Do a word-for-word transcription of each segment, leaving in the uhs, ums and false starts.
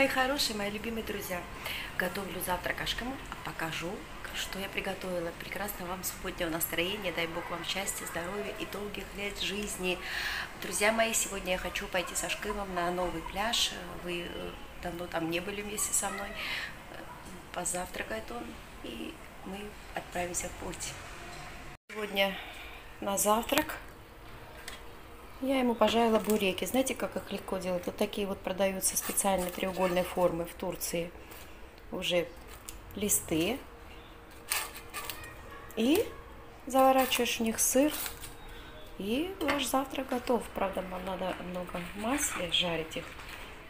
мои хорошие, мои любимые друзья, готовлю завтрак Ашкаму, покажу, что я приготовила. Прекрасно вам субботнего настроения, дай Бог вам счастья, здоровья и долгих лет жизни. Друзья мои, сегодня я хочу пойти с Ашкымом на новый пляж. Вы давно там не были вместе со мной. Позавтракает он, и мы отправимся в путь. Сегодня на завтрак я ему пожарила буреки. Знаете, как их легко делать? Вот такие вот продаются специальные треугольной формы в Турции. Уже листы. И заворачиваешь в них сыр. И ваш завтрак готов. Правда, нам надо много масла жарить их.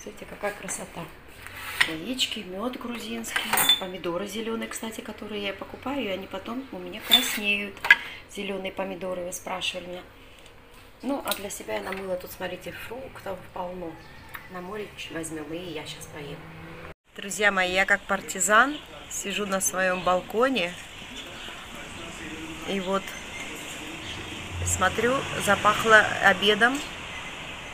Смотрите, какая красота. Яички, мед грузинский, помидоры зеленые, кстати, которые я покупаю, и они потом у меня краснеют. Зеленые помидоры, вы спрашивали меня. Ну, а для себя я намыла тут, смотрите, фруктов полно. На море возьмем, и я сейчас поем. Друзья мои, я как партизан сижу на своем балконе. И вот, смотрю, запахло обедом.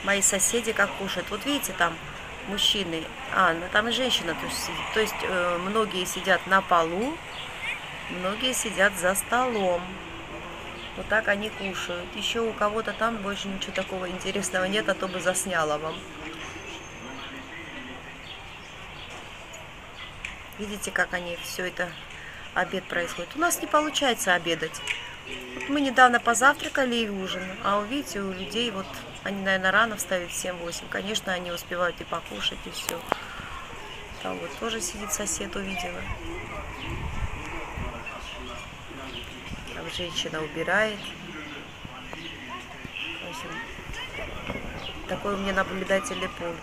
Мои соседи как кушают. Вот видите, там мужчины, а, ну там и женщина тоже сидит. То есть э, многие сидят на полу, многие сидят за столом. Вот так они кушают. Еще у кого-то там больше ничего такого интересного нет, а то бы засняла вам. Видите, как они все это, обед происходит. У нас не получается обедать. Вот мы недавно позавтракали и ужин. А увидите, у людей, вот они, наверное, рано встают в семь-восемь. Конечно, они успевают и покушать, и все. Там вот тоже сидит сосед, увидела. Женщина убирает. В общем, такой у меня наблюдательный пункт.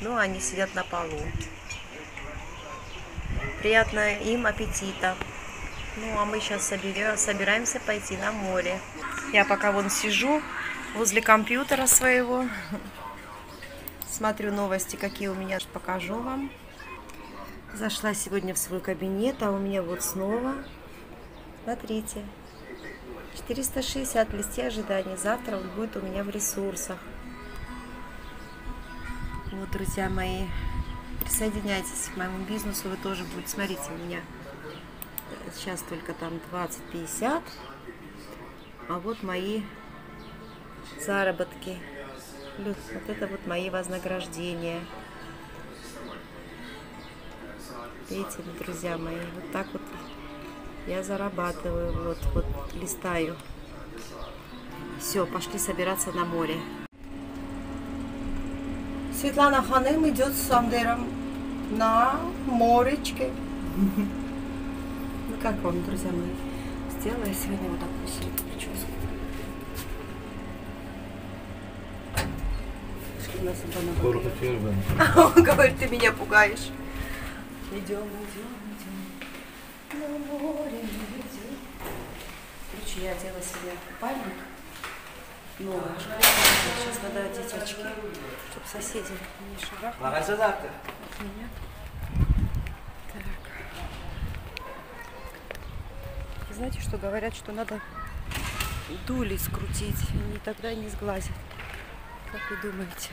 Ну, они сидят на полу. Приятного им аппетита. Ну, а мы сейчас соберем, собираемся пойти на море. Я пока вон сижу возле компьютера своего. Смотрю новости, какие у меня. Покажу вам. Зашла сегодня в свой кабинет, а у меня вот снова... Смотрите, четыреста шестьдесят листей ожиданий. Завтра он будет у меня в ресурсах. Вот, друзья мои, присоединяйтесь к моему бизнесу, вы тоже будете. Смотрите, у меня сейчас только там двадцать-пятьдесят, а вот мои заработки, плюс вот это вот мои вознаграждения. Видите, друзья мои, вот так вот. Я зарабатываю, вот, вот, листаю. Все, пошли собираться на море. Светлана Ханым идет с Андером на моречке. Ну как вам, друзья мои? Сделала я сегодня вот такую сильную прическу. Он говорит, ты меня пугаешь. Идем, идем. На море людей. Короче, я одела себе купальник. Новый. Сейчас надо одеть очки, чтобы соседи не шарахнули от меня. Так. Знаете, что говорят, что надо дули скрутить, и тогда не сглазят. Как вы думаете?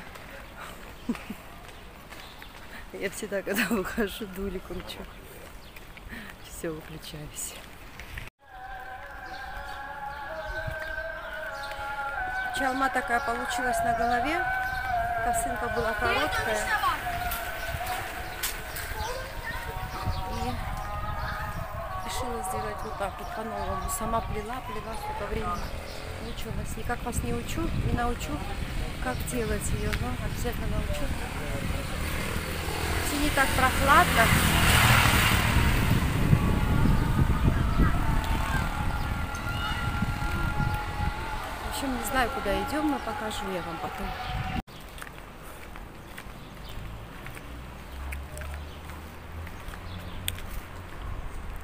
Я всегда, когда выхожу, дули кручу. Все, выключаюсь. Чалма такая получилась на голове. Косынка была короткая. И решила сделать вот так вот по-новому. Сама плела, плела сколько времени. Училась. Никак вас не учу, не научу, как делать ее. Но обязательно научу. В тени так прохладно. Не знаю, куда идем, но покажу я вам потом.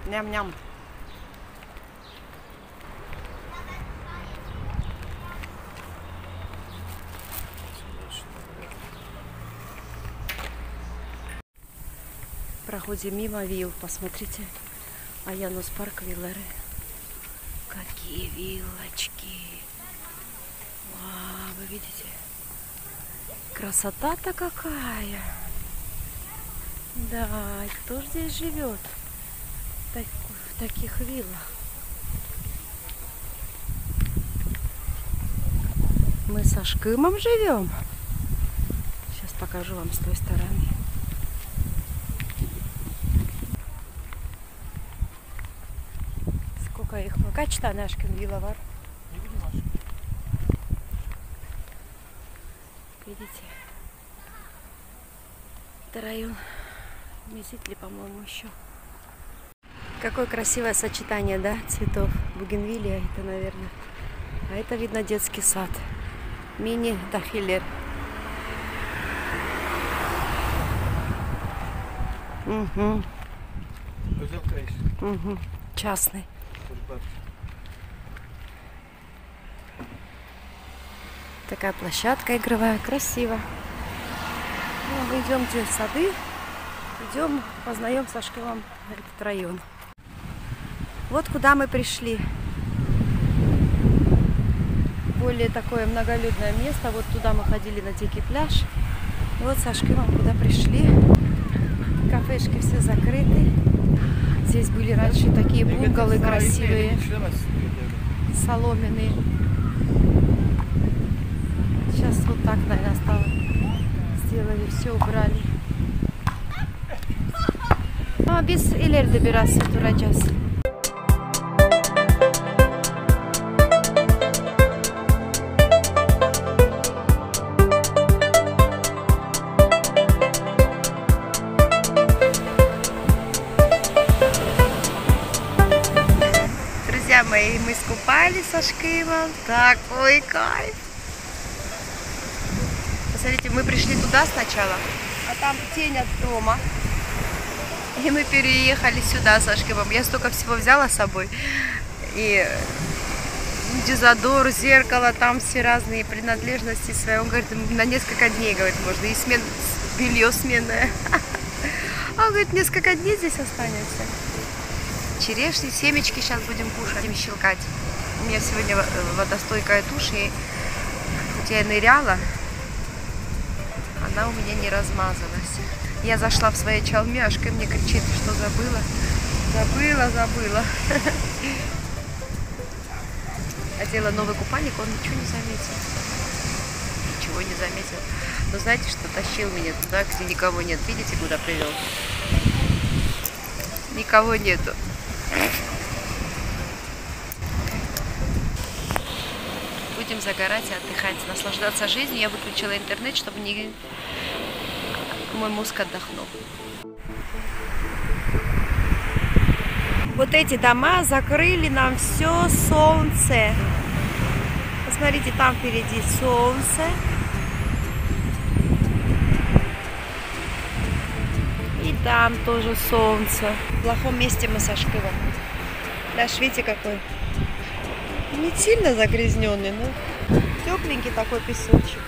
Ням-ням. Проходим мимо вилл, посмотрите. А Януспарк Виллеры. Какие виллочки! Видите? Красота-то какая! Да, кто ж здесь живет так, в таких виллах? Мы с Ашкымом живем. Сейчас покажу вам с той стороны. Сколько их? Качта Ашкым виллавар. Видите? Это район Меситли, по-моему, еще. Какое красивое сочетание, да, цветов. Бугенвилья это, наверное. А это, видно, детский сад. Мини-дахилер. Угу. Угу. Частный. Такая площадка игровая, красиво. Ну, мы идем через сады, идем, познаем с Ашкымом этот район. Вот куда мы пришли. Более такое многолюдное место. Вот туда мы ходили на дикий пляж. И вот с Ашкымом куда пришли. Кафешки все закрыты. Здесь были раньше такие бунгалы красивые, соломенные. Сейчас вот так, наверное, стало. Сделали, все убрали. А без элер добираться турачас. Друзья мои, мы искупались с Ашкымом. Такой кайф! Смотрите, мы пришли туда сначала, а там тень от дома. И мы переехали сюда с Ашкымом. Я столько всего взяла с собой. И дезодор, зеркало, там все разные принадлежности свои. Он говорит, на несколько дней, говорит, можно. И смен... белье сменное. А он говорит, несколько дней здесь останется. Черешни, семечки сейчас будем кушать, будем щелкать. У меня сегодня водостойкая тушь, и хотя я ныряла, она у меня не размазалась. Я зашла в своей чалме, Ашка мне кричит, что забыла. Забыла, забыла. Одела новый купальник, он ничего не заметил. Ничего не заметил. Но знаете, что тащил меня туда, где никого нет. Видите, куда привел? Никого нету. Будем загорать и отдыхать, наслаждаться жизнью. Я выключила интернет, чтобы не... мой мозг отдохнул. Вот эти дома закрыли нам все солнце. Посмотрите, там впереди солнце. И там тоже солнце. В плохом месте мы с Ашкымом. Наш, видите, какой... Не сильно загрязненный, но тепленький такой песочек.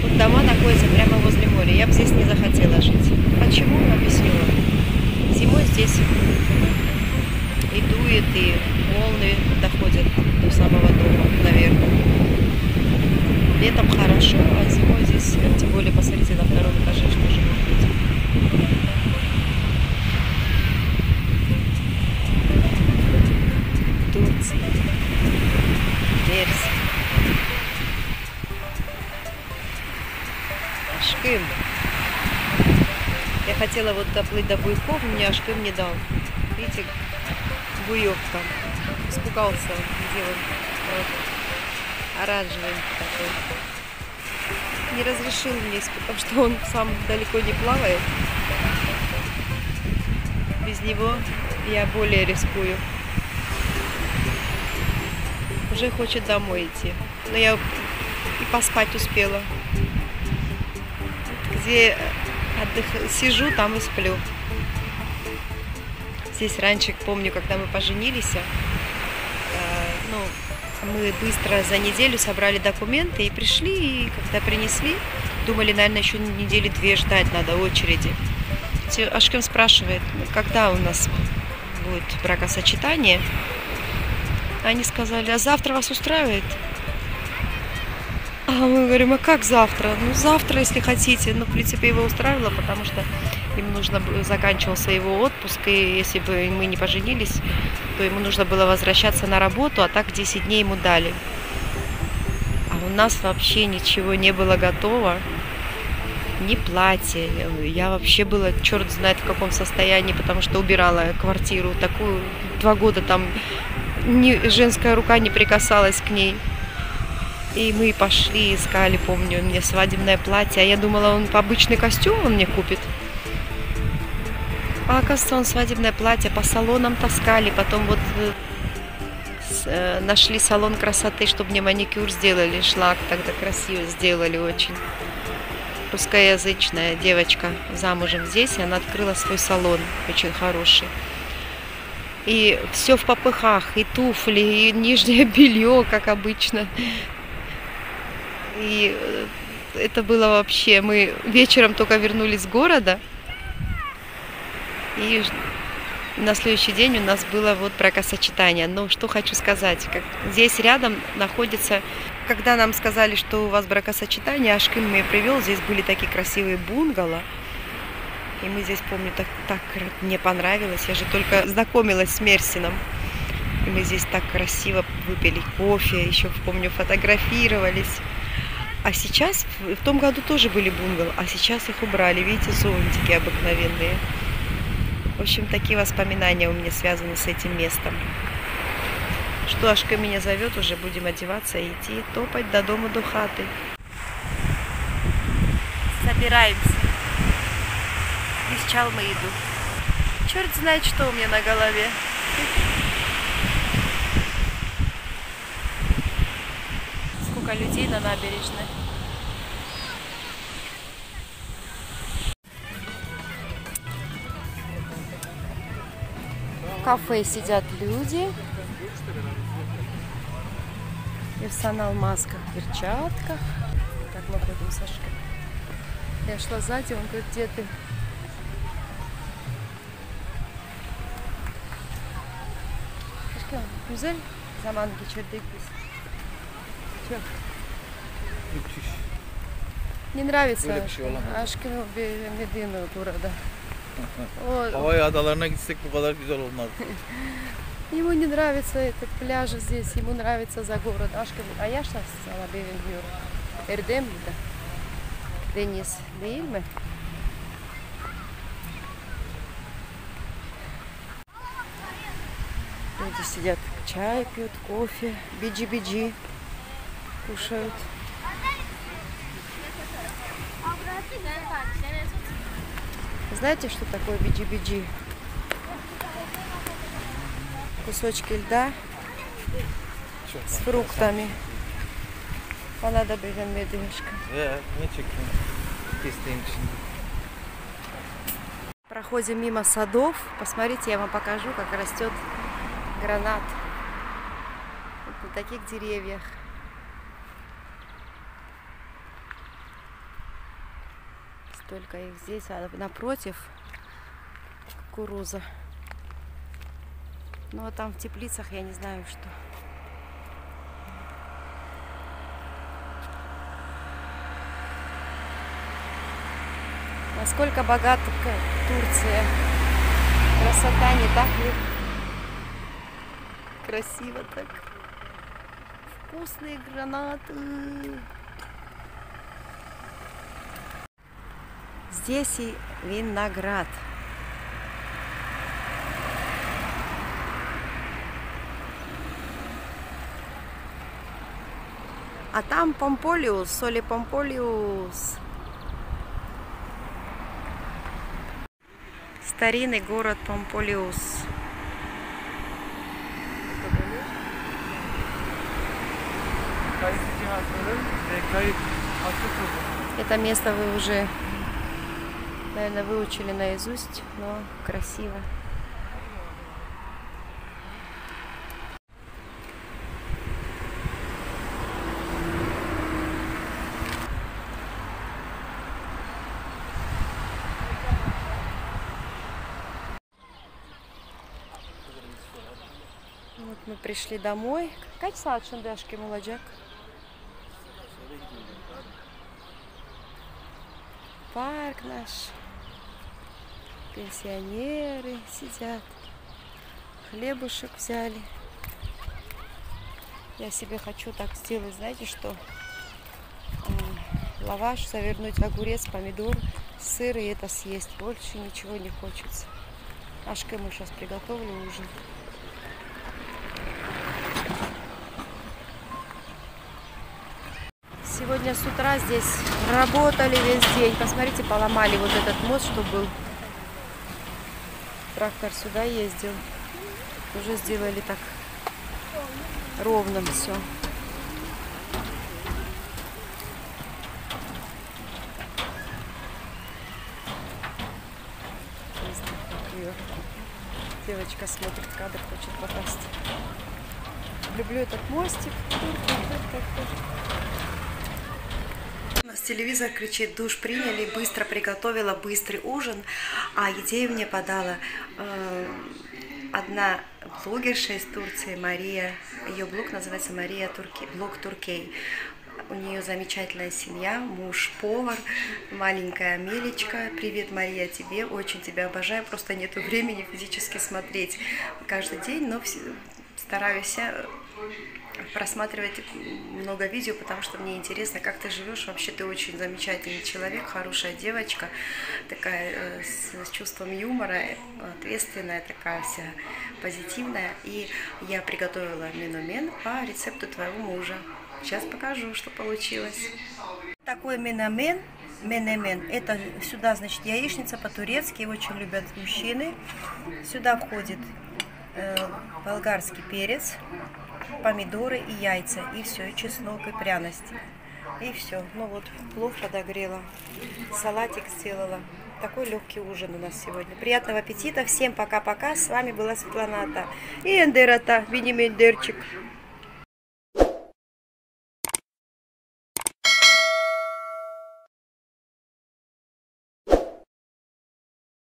Тут дома находятся прямо возле моря. Я бы здесь не захотела жить. Почему? Объясню вам. Зимой здесь и дует, и волны доходят до самого дома, наверное. Летом хорошо, а зимой здесь, тем более, посмотрите, на втором этаже, что же может быть. Турция, Мерсин, Ашкым. Я хотела вот доплыть до буйков, мне Ашкым не дал. Видите, буйок там. Испугался, где он вот, оранжевый такой. Не разрешил мне, потому что он сам далеко не плавает. Без него я более рискую. Уже хочет домой идти, но я и поспать успела. Где отдых... сижу, там и сплю. Здесь раньше, помню, когда мы поженились, э, ну, мы быстро за неделю собрали документы и пришли, и когда принесли, думали, наверное, еще недели две ждать надо очереди. Ашкым спрашивает, когда у нас будет бракосочетание. Они сказали, а завтра вас устраивает? А мы говорим, а как завтра? Ну, завтра, если хотите. Ну, в принципе, его устраивало, потому что им нужно заканчивался его отпуск, и если бы мы не поженились, то ему нужно было возвращаться на работу, а так десять дней ему дали. А у нас вообще ничего не было готово. Ни платье. Я вообще была, черт знает в каком состоянии, потому что убирала квартиру такую. Два года там ни, женская рука не прикасалась к ней. И мы пошли, искали, помню, мне свадебное платье. А я думала, он обычный костюм он мне купит. А оказывается, он свадебное платье по салонам таскали. Потом вот э, нашли салон красоты, чтобы мне маникюр сделали. Шлак тогда красиво сделали очень. Русскоязычная девочка замужем здесь, и она открыла свой салон очень хороший. И все в попыхах, и туфли, и нижнее белье, как обычно. И это было вообще... Мы вечером только вернулись с города, и на следующий день у нас было вот бракосочетание. Но что хочу сказать, как здесь рядом находится... Когда нам сказали, что у вас бракосочетание, Ашкым меня привел, здесь были такие красивые бунгало. И мы здесь, помню, так, так мне понравилось. Я же только знакомилась с Мерсином. И мы здесь так красиво выпили кофе, еще, помню, фотографировались. А сейчас, в том году тоже были бунгало, а сейчас их убрали. Видите, зонтики обыкновенные. В общем, такие воспоминания у меня связаны с этим местом. Что Ашка меня зовет, уже будем одеваться и идти топать до дома, до хаты. Собираемся. Из Чалмы иду. Черт знает, что у меня на голове. Сколько людей на набережной. В кафе сидят люди. Персонал в масках, перчатках. Так, мы ходим, Сашка. Я шла сзади, он говорит, где ты? Сашка, музель? Заманки, черт, дык. Че? Не нравится Ашкым Медина города. Ой, adalarına gitsek bu kadar güzel olmaz. Ему не нравится этот пляж здесь, ему нравится за город. Ашкым, а я сейчас сала Бугенвилья. Эрдем, да? Денис, değil mi? Люди сидят, чай пьют, кофе, биджи-биджи кушают. Знаете, что такое биджи-биджи? Кусочки льда с фруктами. Понадобилась медвежка. Проходим мимо садов. Посмотрите, я вам покажу, как растет гранат. Вот на таких деревьях. Столько их здесь. А напротив кукуруза. Ну а там в теплицах я не знаю что. Насколько богата Турция. Красота, не так ли? Красиво так. Вкусные гранаты. Здесь и виноград. А там Помполиус, Соли Помполиус. Старинный город Помполиус. Это место вы уже, наверное, выучили наизусть, но красиво. мы пришли домой. Kaç saat şimdi aşkım olacak? Парк наш. Пенсионеры сидят. Хлебушек взяли. Я себе хочу так сделать, знаете, что лаваш завернуть в огурец, помидор, сыр и это съесть. Больше ничего не хочется. Ашкым мы сейчас приготовлю ужин. Сегодня с утра здесь работали весь день. Посмотрите, поломали вот этот мост, что был. Трактор сюда ездил. Уже сделали так ровно все. Девочка смотрит кадр, хочет попасть. Люблю этот мостик. У нас телевизор кричит, душ приняли, быстро приготовила быстрый ужин, а идею мне подала э, одна блогерша из Турции, Мария. Ее блог называется Мария Turkey, блог Turkey. У нее замечательная семья, муж повар, маленькая Амелечка. Привет, Мария, тебе. Очень тебя обожаю. Просто нету времени физически смотреть каждый день, но стараюсь просматривать много видео, потому что мне интересно, как ты живешь. Вообще ты очень замечательный человек, хорошая девочка, такая с чувством юмора, ответственная такая вся, позитивная. И я приготовила менумен по рецепту твоего мужа. Сейчас покажу, что получилось. Такой менамен, менемен, это сюда, значит, яичница по-турецки, очень любят мужчины. Сюда входит э, болгарский перец, помидоры и яйца, и все, и чеснок, и пряности. И все. Ну вот, плов подогрела, салатик сделала. Такой легкий ужин у нас сегодня. Приятного аппетита, всем пока-пока. С вами была Светлана Ата и Эндер Ата, Виним Эндерчик.